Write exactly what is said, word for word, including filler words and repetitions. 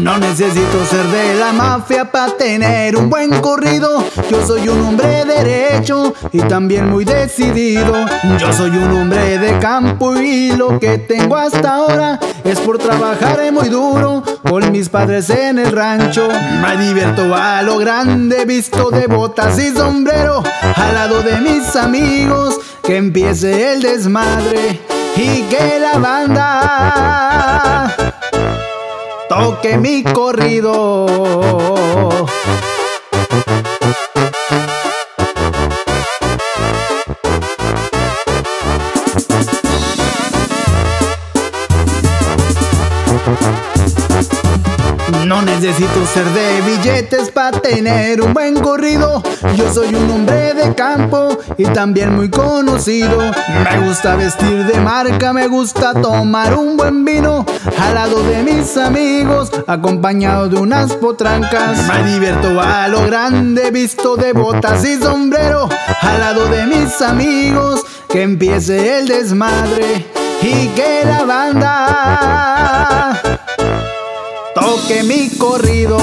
No necesito ser de la mafia para tener un buen corrido. Yo soy un hombre derecho y también muy decidido. Yo soy un hombre de campo y lo que tengo hasta ahora es por trabajar muy duro con mis padres en el rancho. Me divierto a lo grande, visto de botas y sombrero, al lado de mis amigos, que empiece el desmadre y que la banda toque mi corrido. No necesito ser de billetes para tener un buen corrido. Yo soy un hombre de campo y también muy conocido. Me gusta vestir de marca, me gusta tomar un buen vino, al lado de mis amigos, acompañado de unas potrancas. Me divierto a lo grande, visto de botas y sombrero, al lado de mis amigos, que empiece el desmadre y que la banda toque mi corrido.